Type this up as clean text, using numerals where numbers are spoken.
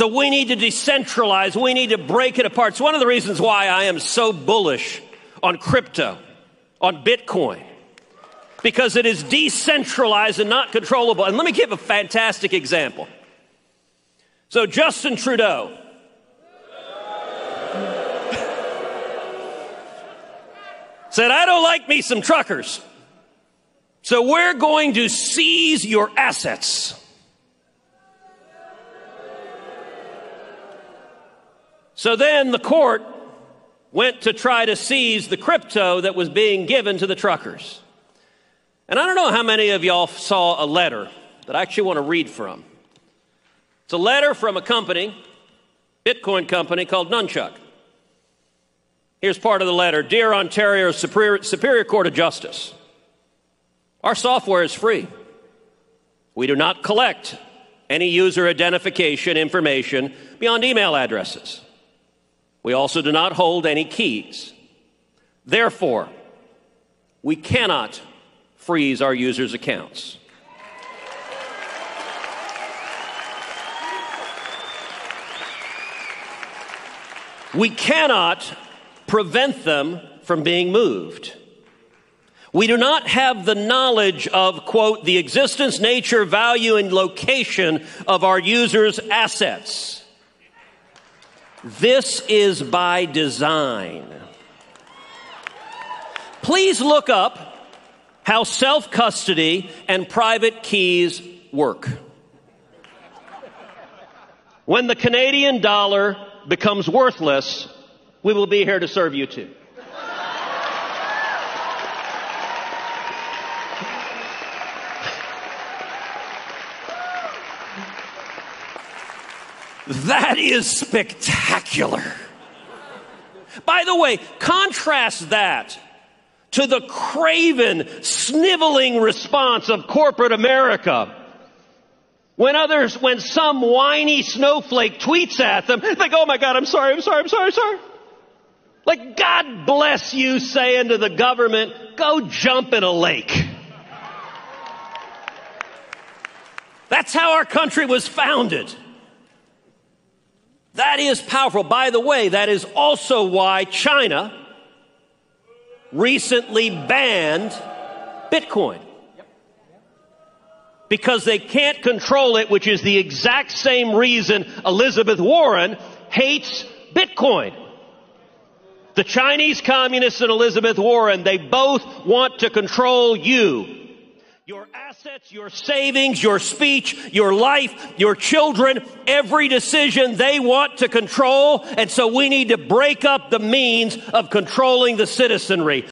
So we need to decentralize. We need to break it apart. It's one of the reasons why I am so bullish on crypto, on Bitcoin, because it is decentralized and not controllable. And let me give a fantastic example. So Justin Trudeau. Said, I don't like me some truckers. So we're going to seize your assets. So then the court went to try to seize the crypto that was being given to the truckers. And I don't know how many of y'all saw a letter that I actually want to read from. It's a letter from a company, Bitcoin company, called Nunchuk. Here's part of the letter. Dear Ontario Superior Court of Justice, our software is free. We do not collect any user identification information beyond email addresses. We also do not hold any keys. Therefore, we cannot freeze our users' accounts. We cannot prevent them from being moved. We do not have the knowledge of, quote, the existence, nature, value, and location of our users' assets. This is by design. Please look up how self-custody and private keys work. When the Canadian dollar becomes worthless, we will be here to serve you too. That is spectacular. By the way, contrast that to the craven, sniveling response of corporate America. When some whiny snowflake tweets at them, they go, oh my God, I'm sorry. Like, God bless you, saying to the government, go jump in a lake. That's how our country was founded. That is powerful. By the way, that is also why China recently banned Bitcoin. Because they can't control it, which is the exact same reason Elizabeth Warren hates Bitcoin. The Chinese communists and Elizabeth Warren, they both want to control you. Your assets, your savings, your speech, your life, your children, every decision they want to control. And so we need to break up the means of controlling the citizenry.